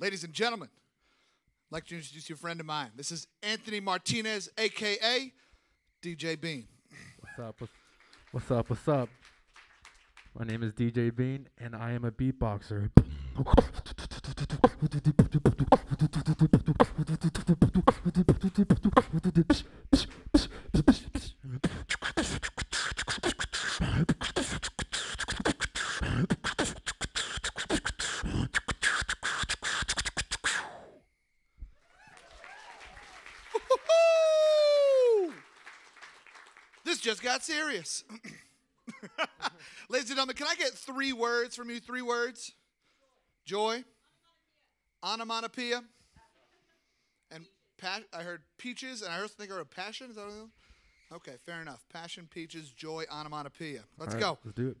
Ladies and gentlemen, I'd like to introduce you a friend of mine. This is Anthony Martinez, a.k.a. DJ Bean. What's up? What's up? What's up? My name is DJ Bean, and I am a beatboxer. This just got serious. Ladies and gentlemen, can I get 3 words from you? 3 words? Joy, onomatopoeia, and I heard peaches, and I also think I heard passion. Is that what I heard? Okay, fair enough. Passion, peaches, joy, onomatopoeia. Let's go. Let's do it.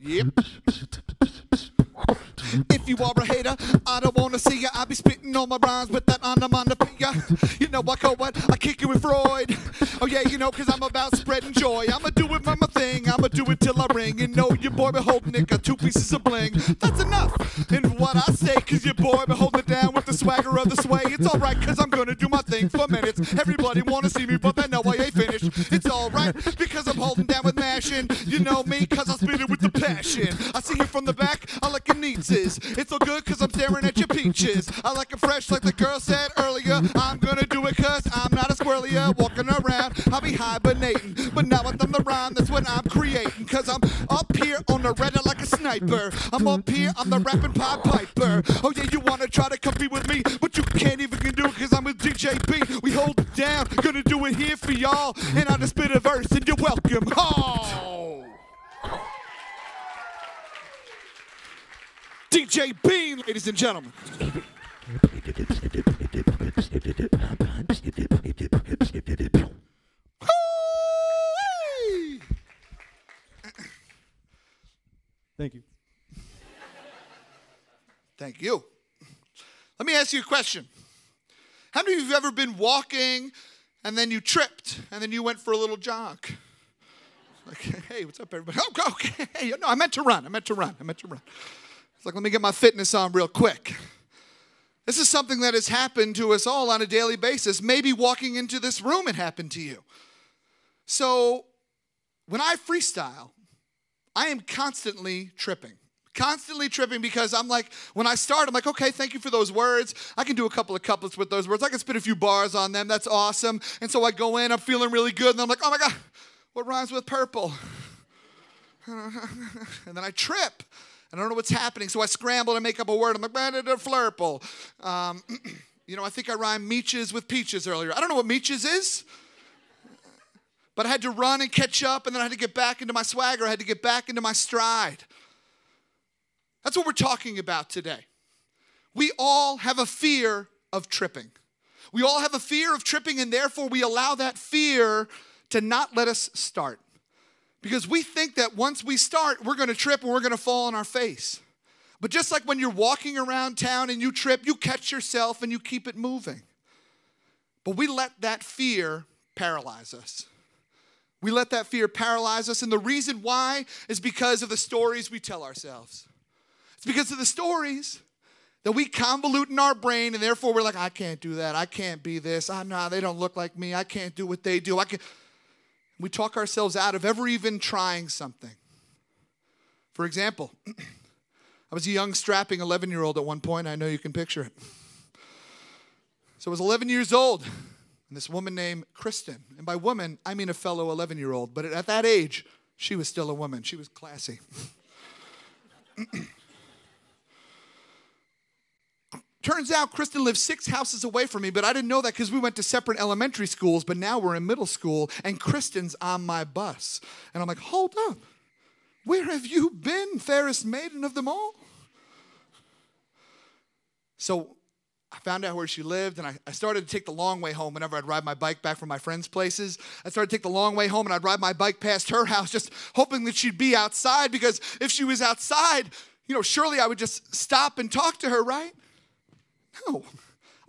Yep. If you are a hater, I don't want to see ya. I be spitting all my rhymes with that onomatopoeia. You know I call what? I kick it with Freud. Oh yeah, you know, cause I'm about spreading joy. I'ma do it by my thing, I'ma do it till I ring. You know your boy be holding it, got 2 pieces of bling. That's enough in what I say, cause your boy be holding it down with the swagger of the sway. It's alright, cause I'm gonna do my thing for minutes. Everybody wanna see me, but they know I ain't finished. It's alright, because I'm holding down with mashing. You know me, cause I spit it with the passion. I see you from the back, I like your needs. It's so good cause I'm staring at your peaches. I like it fresh like the girl said earlier. I'm gonna do it cause I'm not a squirrelier. Walking around, I'll be hibernating. But now I'm the rhyme, that's what I'm creating. Cause I'm up here on the redder like a sniper. I'm up here, I'm the rapping Pied Piper. Oh yeah, you wanna try to compete with me, but you can't even do it cause I'm with DJ Bean. We hold it down, gonna do it here for y'all. And I'll just spit a verse and you're welcome. Oh! DJ Bean, ladies and gentlemen. Thank you. Thank you. Let me ask you a question. How many of you have ever been walking and then you tripped and then you went for a little jog? Like, hey, what's up, everybody? Oh, okay. Hey, no, I meant to run. It's like, let me get my fitness on real quick. This is something that has happened to us all on a daily basis. Maybe walking into this room, it happened to you. So when I freestyle, I am constantly tripping. Constantly tripping because I'm like, when I start, I'm like, okay, thank you for those words. I can do a couple of couplets with those words. I can spit a few bars on them. That's awesome. And so I go in, I'm feeling really good. And I'm like, oh my God, what rhymes with purple? And then I trip. I don't know what's happening, so I scramble to make up a word. I'm like, flurple. You know, I think I rhymed meaches with peaches earlier. I don't know what meaches is, but I had to run and catch up, and then I had to get back into my swagger. I had to get back into my stride. That's what we're talking about today. We all have a fear of tripping. We all have a fear of tripping, and therefore we allow that fear to not let us start. Because we think that once we start, we're going to trip and we're going to fall on our face. But just like when you're walking around town and you trip, you catch yourself and you keep it moving. But we let that fear paralyze us. We let that fear paralyze us. And the reason why is because of the stories we tell ourselves. It's because of the stories that we convolute in our brain. And therefore, we're like, I can't do that. I can't be this. They don't look like me. I can't do what they do. We talk ourselves out of ever even trying something. For example, I was a young, strapping 11-year-old at one point. I know you can picture it. So I was 11 years old, and this woman named Kristen. And by woman, I mean a fellow 11-year-old. But at that age, she was still a woman. She was classy. Turns out Kristen lived 6 houses away from me, but I didn't know that because we went to separate elementary schools, but now we're in middle school, and Kristen's on my bus. And I'm like, hold up. Where have you been, fairest maiden of them all? So I found out where she lived, and I started to take the long way home whenever I'd ride my bike back from my friends' places. I started to take the long way home, and I'd ride my bike past her house just hoping that she'd be outside because if she was outside, you know, surely I would just stop and talk to her, right? No.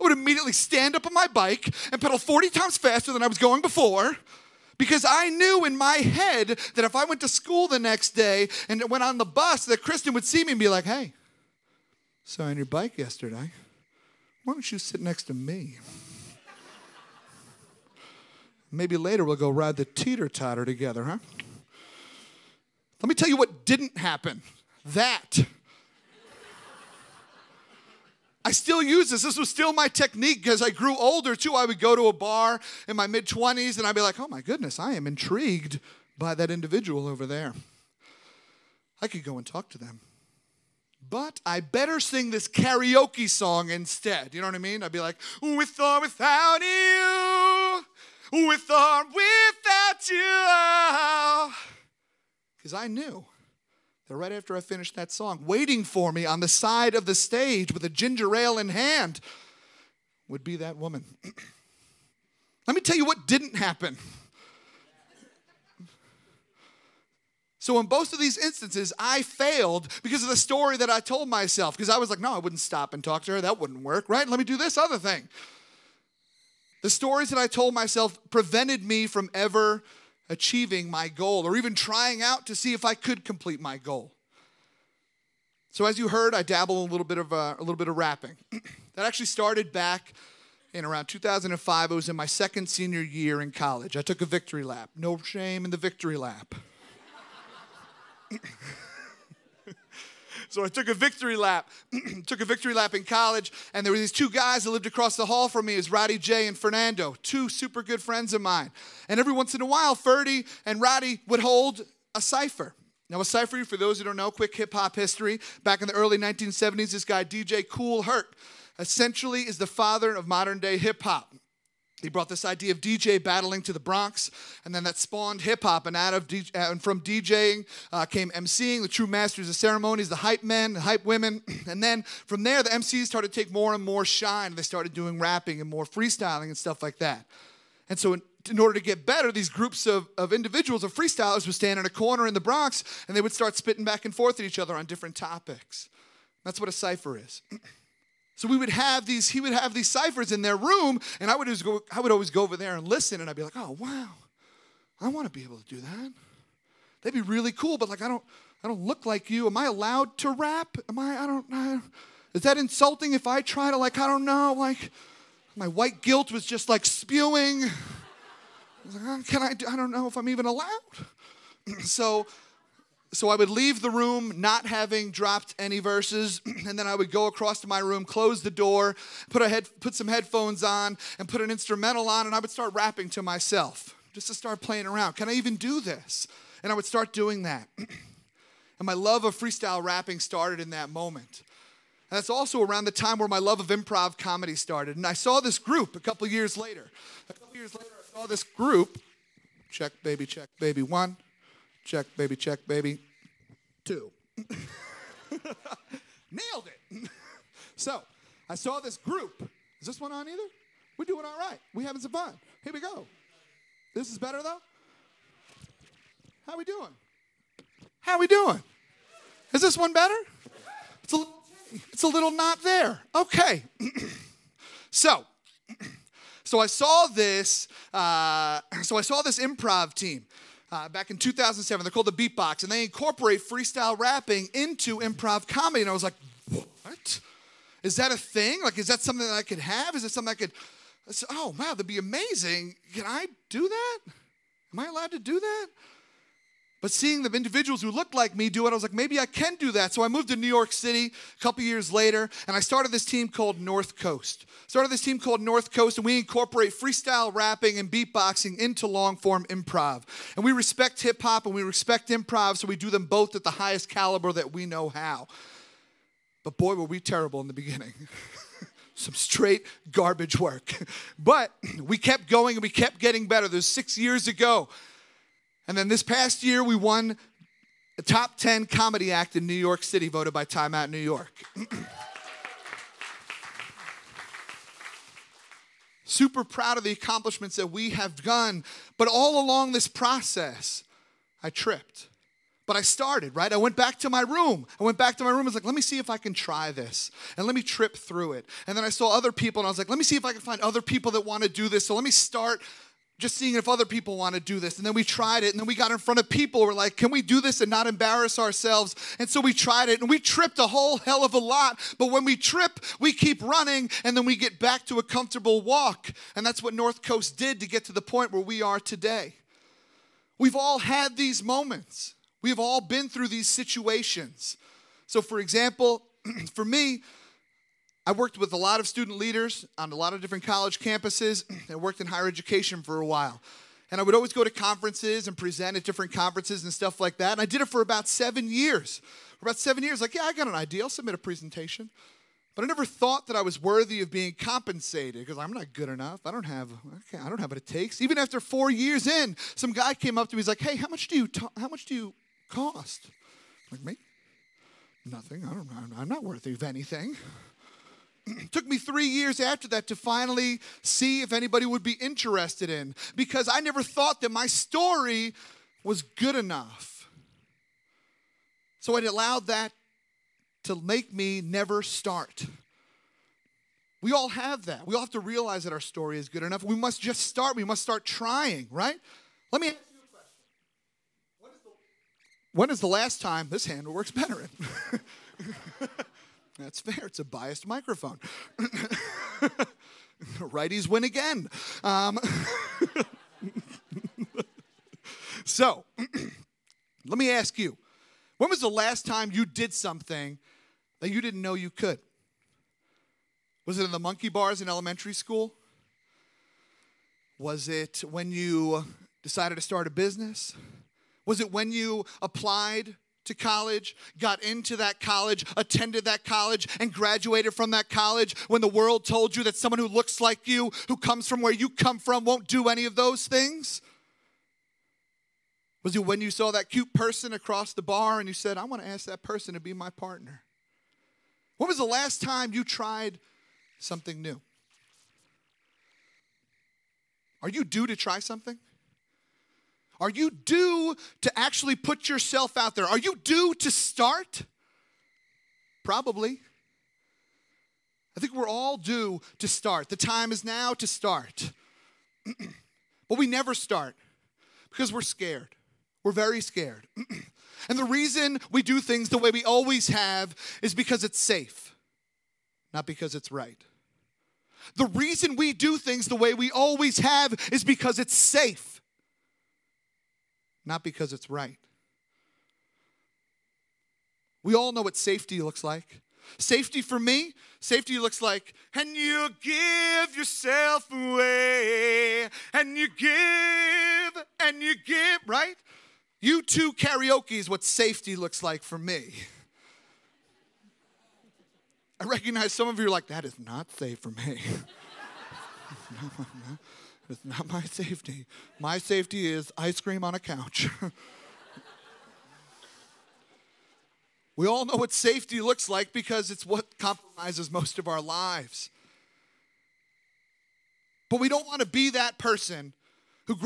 I would immediately stand up on my bike and pedal 40 times faster than I was going before Because I knew in my head that if I went to school the next day and went on the bus, that Kristen would see me and be like, hey, so on your bike yesterday, why don't you sit next to me? Maybe later we'll go ride the teeter-totter together, huh? Let me tell you what didn't happen. That. I still use this. This was still my technique because I grew older, too. I would go to a bar in my mid-20s, and I'd be like, oh, my goodness, I am intrigued by that individual over there. I could go and talk to them. But I better sing this karaoke song instead. You know what I mean? I'd be like, with or without you, with or without you. Because I knew. Right after I finished that song, waiting for me on the side of the stage with a ginger ale in hand would be that woman. Let me tell you what didn't happen. So in both of these instances, I failed because of the story that I told myself. Because I was like, no, I wouldn't stop and talk to her. That wouldn't work, right? Let me do this other thing. The stories that I told myself prevented me from ever achieving my goal, or even trying out to see if I could complete my goal. So as you heard, I dabble in a little bit of rapping. That actually started back in around 2005. It was in my second senior year in college. I took a victory lap. No shame in the victory lap. So I took a victory lap, in college, and there were these two guys that lived across the hall from me. It was Roddy J and Fernando, two super good friends of mine. And every once in a while, Ferdy and Roddy would hold a cipher. Now, a cipher, for those who don't know, quick hip-hop history. Back in the early 1970s, this guy, DJ Kool Herc, essentially is the father of modern-day hip-hop. He brought this idea of DJ battling to the Bronx, and then that spawned hip-hop, and from DJing came MCing, the true masters of ceremonies, the hype men, the hype women, and then from there, the MCs started to take more and more shine. They started doing rapping and more freestyling and stuff like that. And so in order to get better, these groups of individuals, of freestylers, would stand in a corner in the Bronx, and they would start spitting back and forth at each other on different topics. That's what a cipher is. So he would have these ciphers in their room, and I would always go over there and listen, and I'd be like, oh, wow, I want to be able to do that. That'd be really cool, but like, I don't look like you. Am I allowed to rap? Is that insulting if I try to, like, I don't know, like, my white guilt was just like spewing. I was like, oh, I don't know if I'm even allowed. So I would leave the room not having dropped any verses, and then I would go across to my room, close the door, put some headphones on, and put an instrumental on, and I would start rapping to myself just to start playing around. Can I even do this? And I would start doing that. And my love of freestyle rapping started in that moment. And that's also around the time where my love of improv comedy started. And I saw this group a couple years later. I saw this group. Check, baby, one. Check, baby, two. Nailed it. So I saw this group. Is this one on either? We're doing all right. We're having some fun. Here we go. This is better, though? How we doing? Is this one better? It's a little not there. Okay. So I saw this improv team. Back in 2007, they're called the Beatbox, and they incorporate freestyle rapping into improv comedy. And I was like, what? Is that a thing? Like, is that something that I could have? Is that something I could, oh, wow, that'd be amazing. Can I do that? Am I allowed to do that? But seeing the individuals who looked like me do it, I was like, maybe I can do that. So I moved to New York City a couple years later, and I started this team called North Coast. And we incorporate freestyle rapping and beatboxing into long-form improv. And we respect hip-hop and we respect improv, so we do them both at the highest caliber that we know how. But boy, were we terrible in the beginning. Some straight garbage work. But we kept going and we kept getting better. This was 6 years ago. And then this past year, we won a top 10 comedy act in New York City, voted by Time Out New York. Super proud of the accomplishments that we have done. But all along this process, I tripped. But I started, right? I went back to my room. I was like, let me see if I can try this. And let me trip through it. And then I saw other people, and I was like, let me see if I can find other people that want to do this. So let me start just seeing if other people want to do this. And then we tried it, and then we got in front of people. We're like, can we do this and not embarrass ourselves? And so we tried it, and we tripped a whole hell of a lot. But when we trip, we keep running, and then we get back to a comfortable walk. And that's what North Coast did to get to the point where we are today. We've all had these moments. We've all been through these situations. So for example, for me, I worked with a lot of student leaders on a lot of different college campuses. I worked in higher education for a while. And I would always go to conferences and present at different conferences and stuff like that. And I did it for about 7 years. For about 7 years, like, yeah, I got an idea. I'll submit a presentation. But I never thought that I was worthy of being compensated because I'm not good enough. I don't have what it takes. Even after 4 years in, some guy came up to me. He's like, hey, how much do you cost? I'm like, me? Nothing. I'm not worthy of anything. It took me 3 years after that to finally see if anybody would be interested in, because I never thought that my story was good enough. So I'd allowed that to make me never start. We all have that. We all have to realize that our story is good enough. We must just start. We must start trying, right? Let me ask you a question. When is the last time this handle works better in? That's fair. It's a biased microphone. Righties win again. So, let me ask you, when was the last time you did something that you didn't know you could? Was it in the monkey bars in elementary school? Was it when you decided to start a business? Was it when you applied to college, got into that college, attended that college, and graduated from that college, when the world told you that someone who looks like you, who comes from where you come from, won't do any of those things? Was it when you saw that cute person across the bar and you said, I want to ask that person to be my partner? When was the last time you tried something new? Are you due to try something? Are you due to actually put yourself out there? Are you due to start? Probably. I think we're all due to start. The time is now to start. But we never start because we're scared. We're very scared. And the reason we do things the way we always have is because it's safe, not because it's right. The reason we do things the way we always have is because it's safe, not because it's right. We all know what safety looks like. Safety for me, safety looks like, and you give yourself away, and you give, right? You Too karaoke is what safety looks like for me. I recognize some of you are like, that is not safe for me. No. It's not my safety. My safety is ice cream on a couch. We all know what safety looks like because it's what compromises most of our lives. But we don't want to be that person who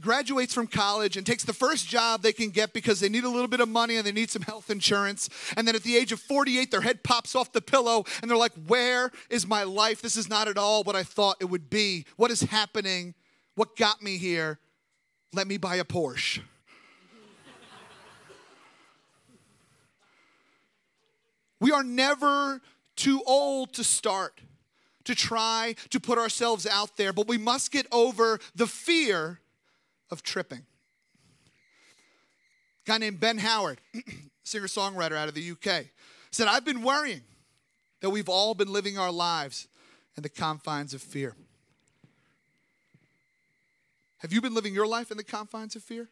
graduates from college and takes the first job they can get because they need a little bit of money and they need some health insurance. And then at the age of 48, their head pops off the pillow and they're like, where is my life? This is not at all what I thought it would be. What is happening? What got me here? Let me buy a Porsche. We are never too old to start, to try to put ourselves out there, but we must get over the fear of tripping. A guy named Ben Howard, singer-songwriter out of the UK, said, I've been worrying that we've all been living our lives in the confines of fear. Have you been living your life in the confines of fear?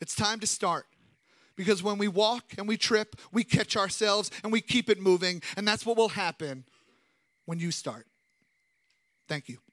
It's time to start. Because when we walk and we trip, we catch ourselves and we keep it moving. And that's what will happen when you start. Thank you.